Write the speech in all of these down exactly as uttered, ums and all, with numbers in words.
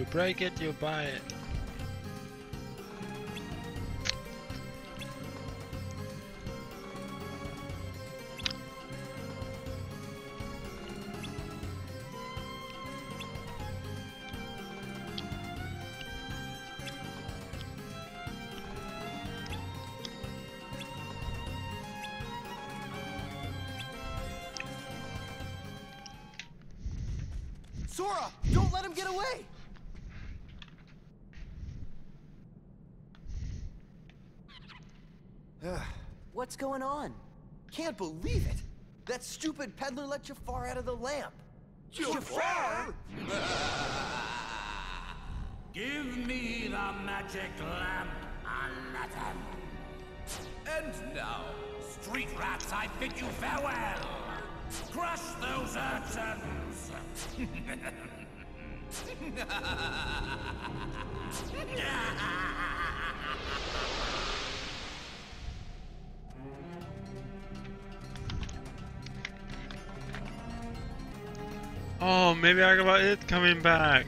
You break it, you buy it. Sora, don't let him get away! What's going on? Can't believe it! That stupid peddler let Jafar out of the lamp! Jafar? Give me the magic lamp, Aladdin! And now, street rats, I bid you farewell! Crush those urchins! Oh, maybe Agrabah is coming back.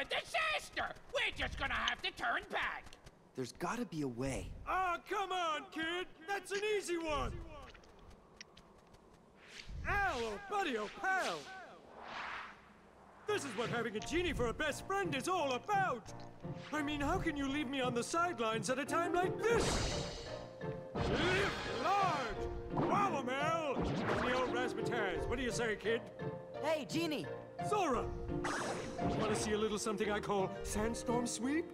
A disaster! We're just gonna have to turn back! There's gotta be a way. Ah, oh, come on, kid! That's an easy one! Ow, oh buddy, oh pal! This is what having a genie for a best friend is all about! I mean, how can you leave me on the sidelines at a time like this? Live large! Wallomel! The old razzmatazz. What do you say, kid? Hey, Genie! Sora! Want to see a little something I call sandstorm sweep?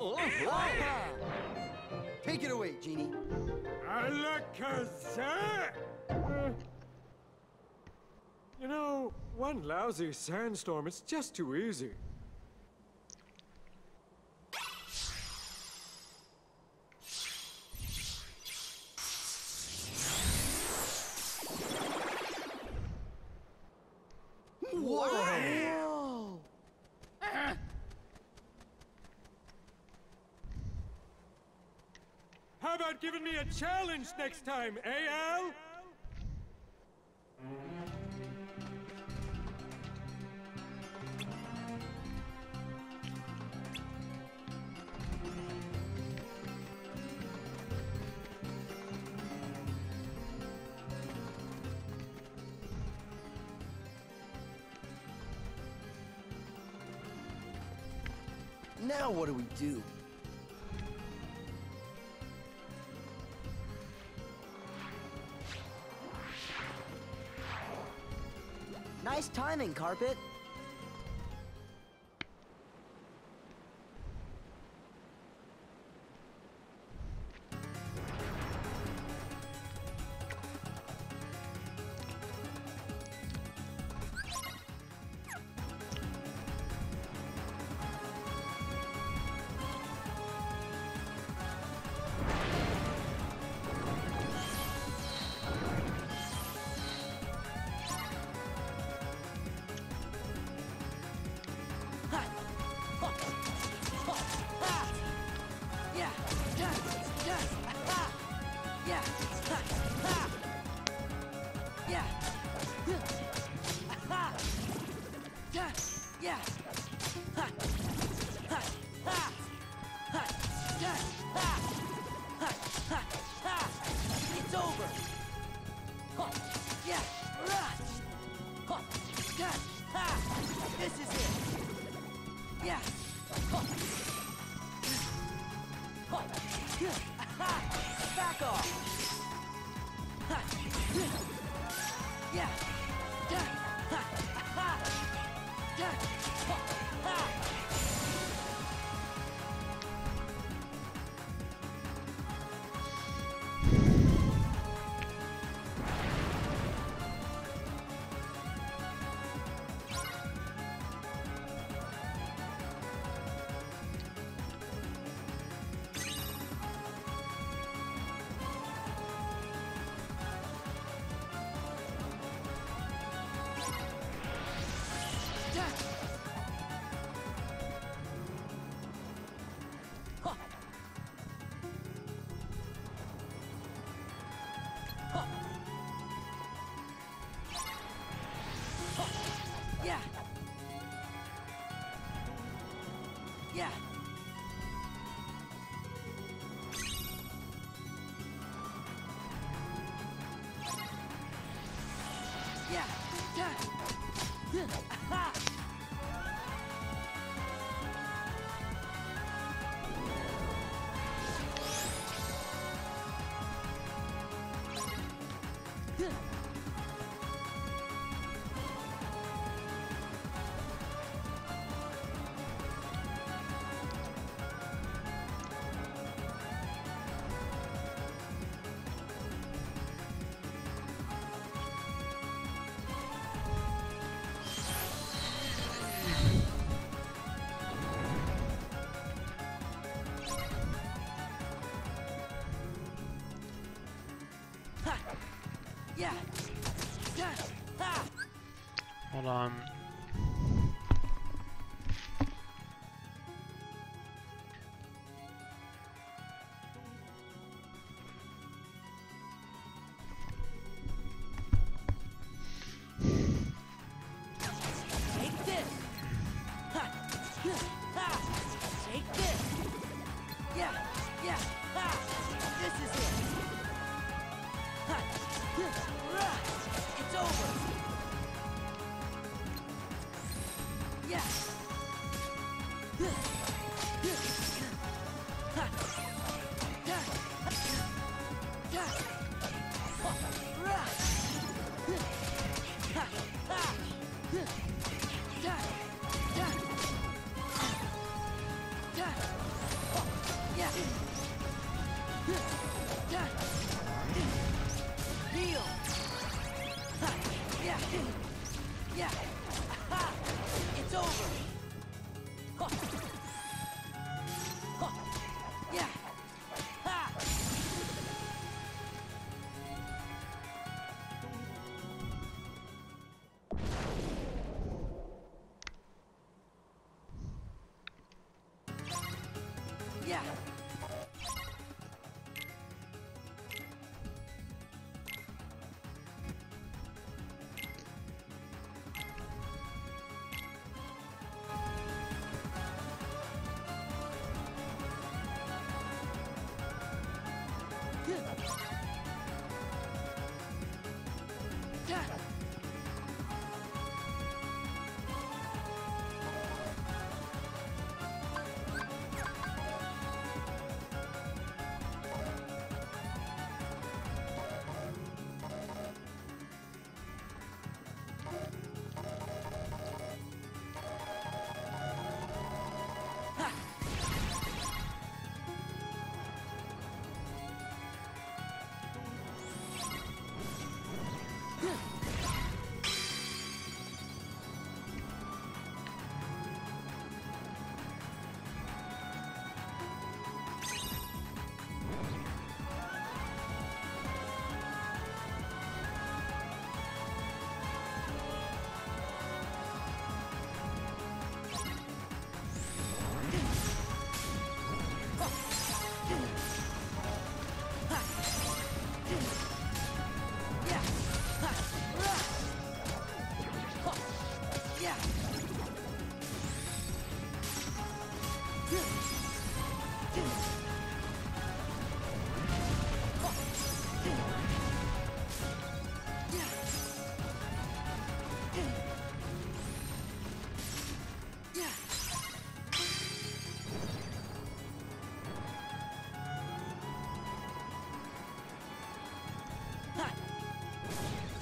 Oh, wow. Take it away, Genie. Alakazam! Uh, you know, one lousy sandstorm, it's just too easy. Giving me a challenge next time, eh, Al? Now what do we do? Nice timing, Carpet. It's over. This is it. Yeah. Back off. Yeah. Hold on. Take this. Take this. Yeah, yeah. This is it. It's over. Yeah. Deal. Yeah. Yeah. It's over. Huh. Huh. Yeah. Ha. Yeah. Yeah.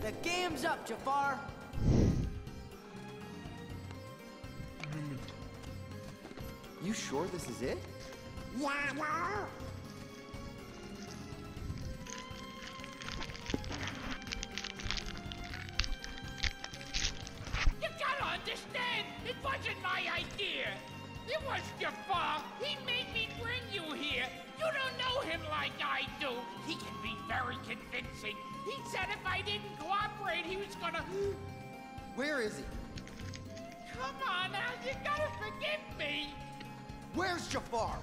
The game's up, Jafar! You sure this is it? Yeah, yeah. You gotta understand, it wasn't my idea! It was Jafar! He made me bring you here! You don't know him like I do! He can be very convincing! He said if I didn't cooperate, he was gonna... Where is he? Come on now, you gotta forgive me! Where's Jafar?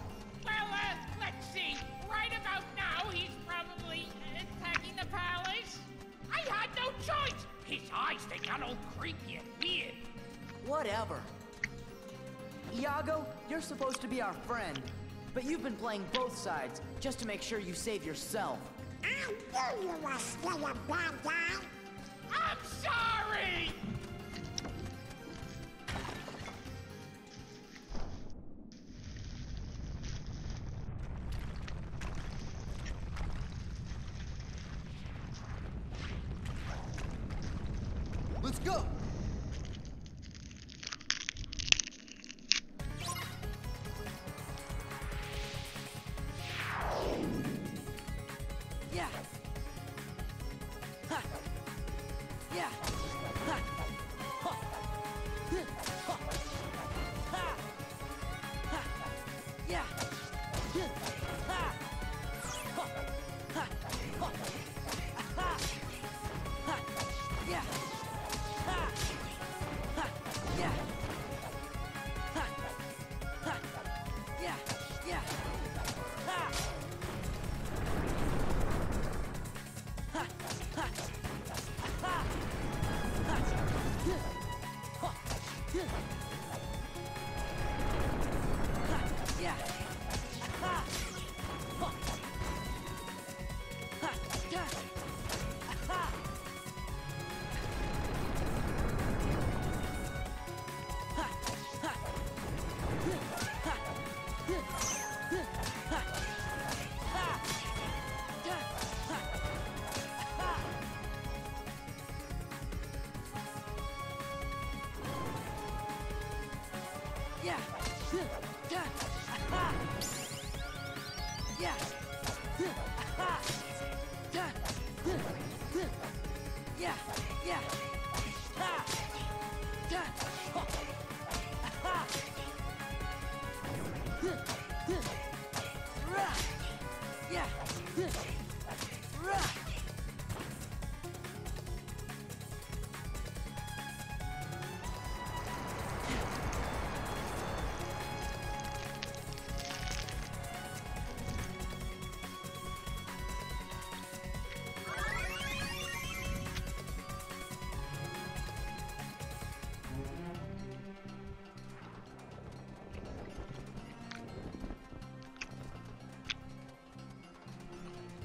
Well, uh, let's see. Right about now, he's probably attacking the palace. I had no choice! His eyes, they got all creepy and weird. Whatever. Iago, you're supposed to be our friend, but you've been playing both sides just to make sure you save yourself. I knew you were still a bad guy. I'm sorry! Let's go!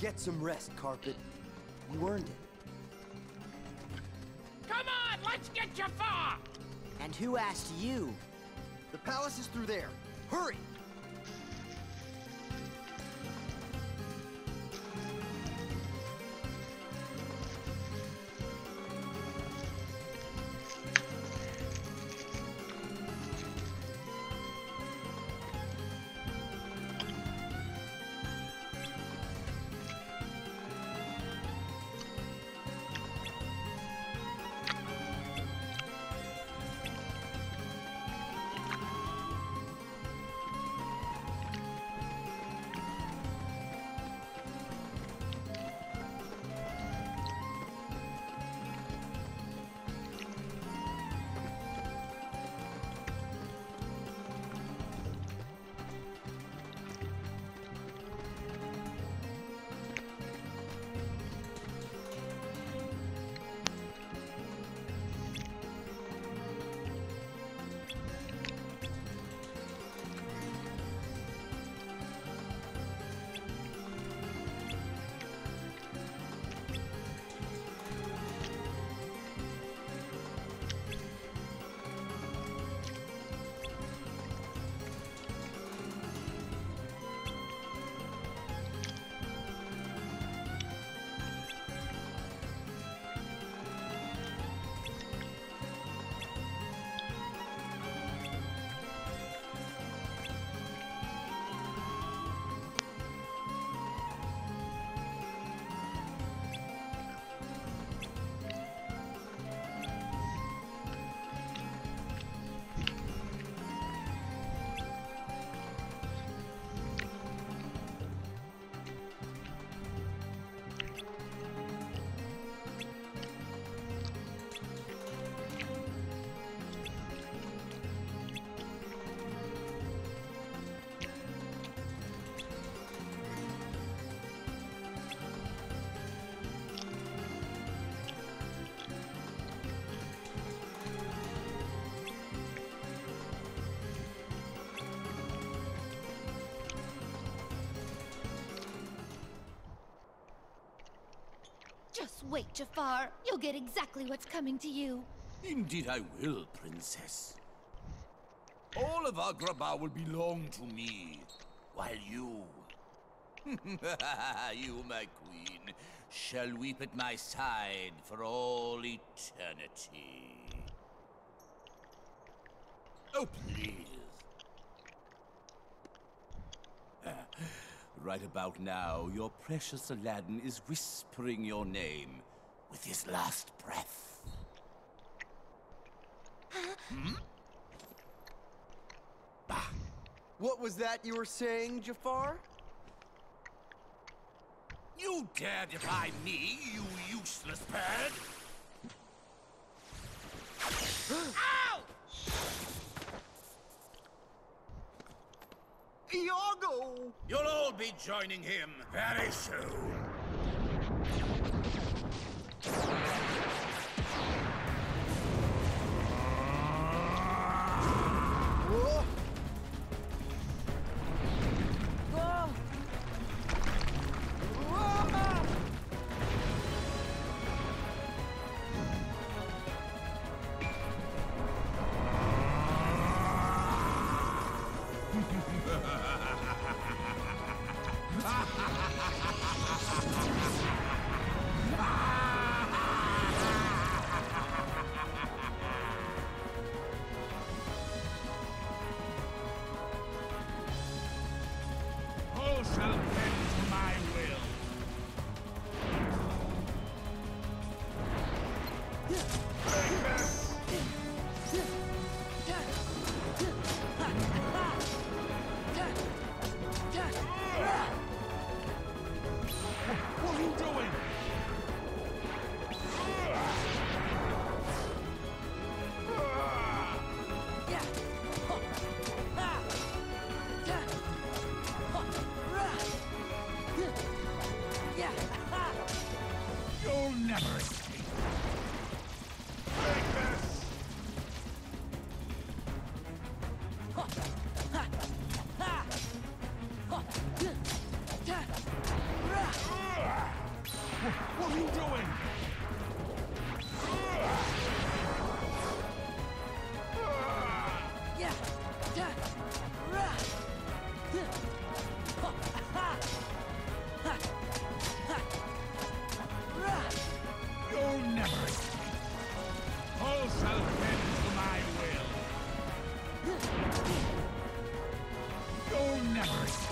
Get some rest, Carpet. You earned it. Come on, let's get Jafar! And who asked you? The palace is through there. Hurry! Just wait, Jafar. You'll get exactly what's coming to you. Indeed I will, Princess. All of Agrabah will belong to me, while you... you, my queen, shall weep at my side for all eternity. Oh, please. Right about now, your precious Aladdin is whispering your name with his last breath. Huh? Hmm? Bah. What was that you were saying, Jafar? You dare defy me, you useless bird! Ow! Iago! You'll all be joining him very soon. Whoa. Whoa. You'll never escape. also bend to my will. You'll never escape.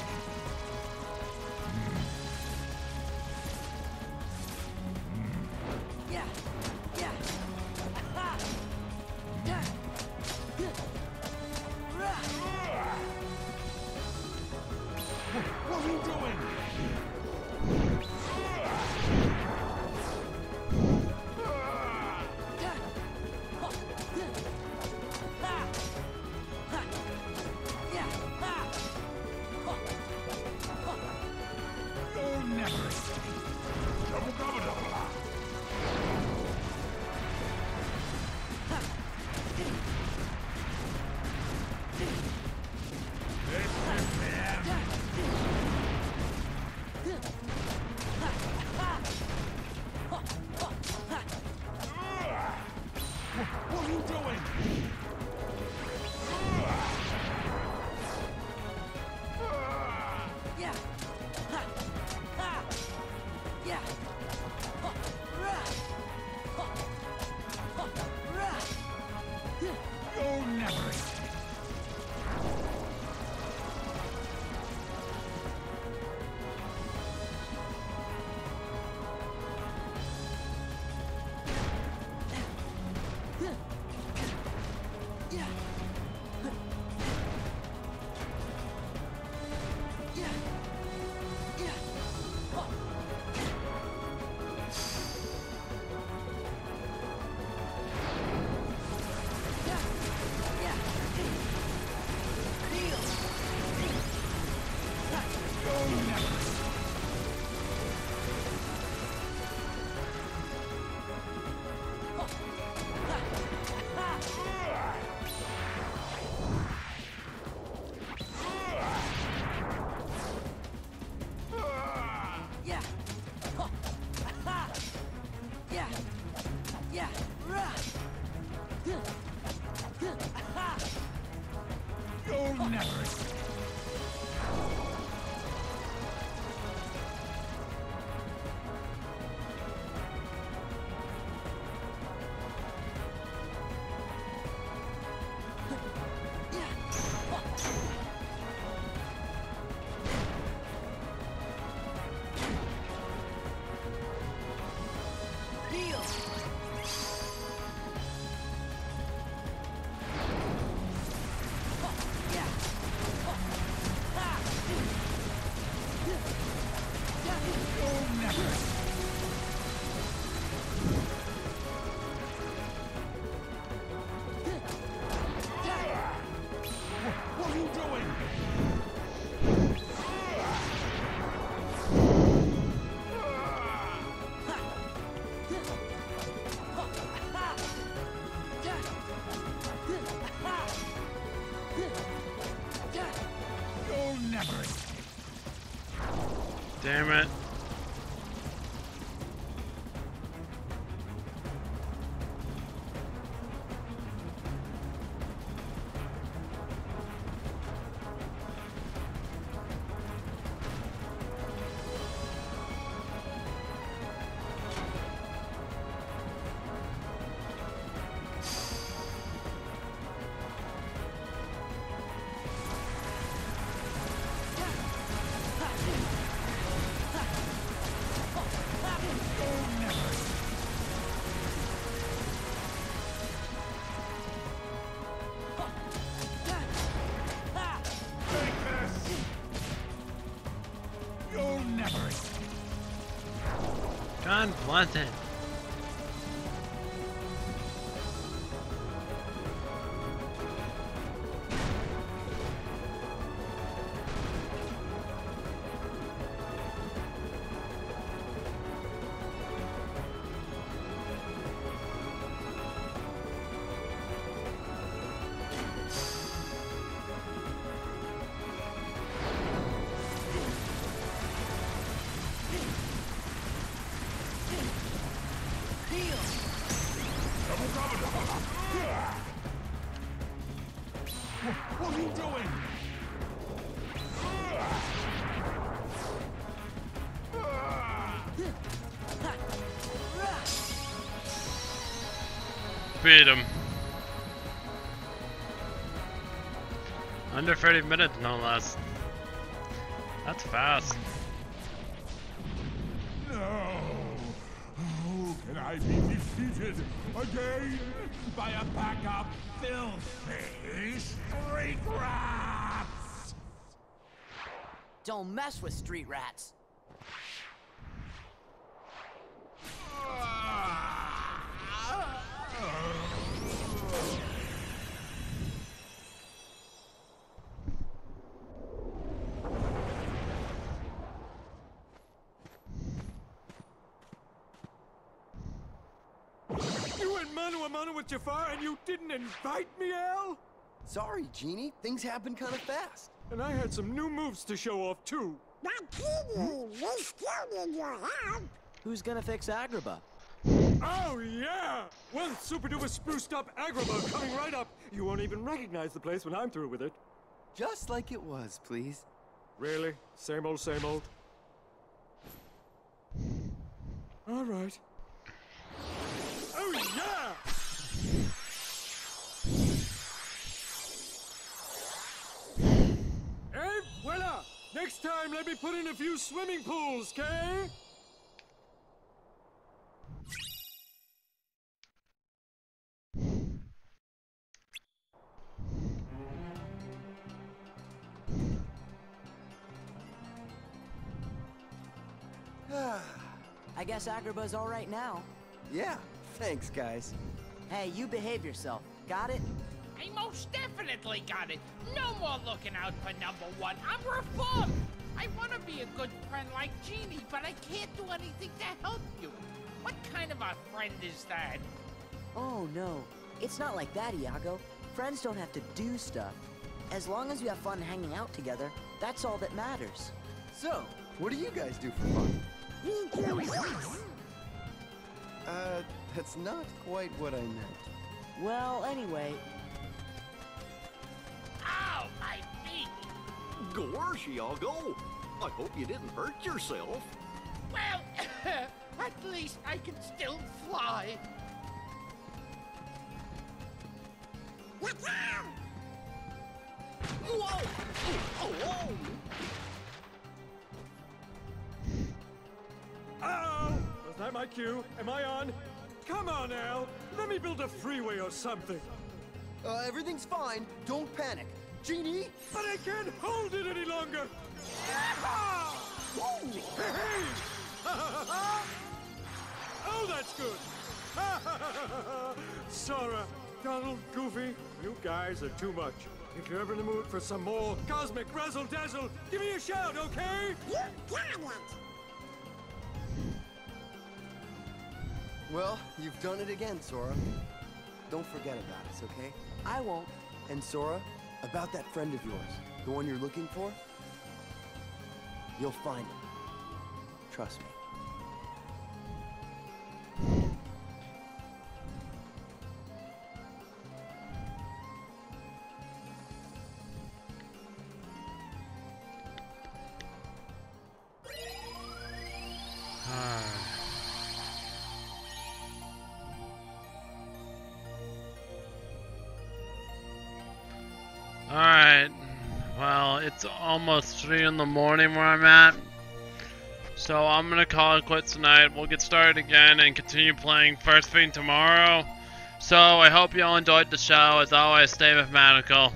Damn it. Unwanted. freedom. Under thirty minutes, no less. That's fast. No! How can I be defeated again by a pack of filthy street rats? Don't mess with street rats. With Jafar, and you didn't invite me, Al? Sorry, Genie. Things happen kind of fast. And I had some new moves to show off, too. Now, Genie, we still need your help. Who's gonna fix Agrabah? Oh, yeah! Well, super-duper spruced-up Agrabah coming right up. You won't even recognize the place when I'm through with it. Just like it was, please. Really? Same old, same old? All right. Oh, yeah! Voila! Next time, let me put in a few swimming pools, okay? I guess Agrabah's all right now. Yeah, thanks, guys. Hey, you behave yourself. Got it? I most definitely got it. No more looking out for number one. I'm reformed. I want to be a good friend like Genie, but I can't do anything to help you. What kind of a friend is that? Oh, no. It's not like that, Iago. Friends don't have to do stuff. As long as you have fun hanging out together, that's all that matters. So, what do you guys do for fun? Uh, that's not quite what I meant. Well, anyway... Ow, my feet! Gorsh, Iago. I hope you didn't hurt yourself. Well, at least I can still fly. What's that? Whoa! Oh, oh, oh! Oh! Was that my cue? Am I on? Come on, Al. Let me build a freeway or something. Uh, everything's fine. Don't panic. Genie? But I can't hold it any longer! Oh, that's good! Sora, Donald, Goofy, you guys are too much. If you're ever in the mood for some more cosmic razzle-dazzle, give me a shout, okay? You got it! Well, you've done it again, Sora. Don't forget about us, okay? I won't. And Sora, about that friend of yours, the one you're looking for, you'll find him. Trust me. It's almost three in the morning where I'm at, so I'm gonna call it quits tonight. We'll get started again and continue playing first thing tomorrow. So I hope you all enjoyed the show. As always, stay mathematical.